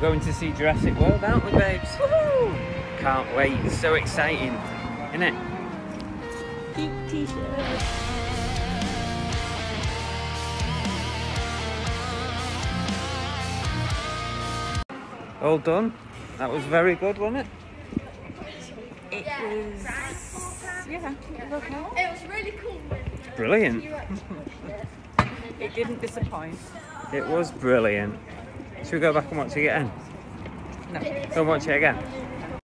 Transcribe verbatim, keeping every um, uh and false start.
We're going to see Jurassic World, aren't we, babes? Woohoo! Can't wait, it's so exciting, isn't it? Pink t-shirt. All done. That was very good, wasn't it? It was... yeah, it was okay. It was really cool. Brilliant. It didn't disappoint. It was brilliant. Should we go back and watch it again? No. Go and watch it again?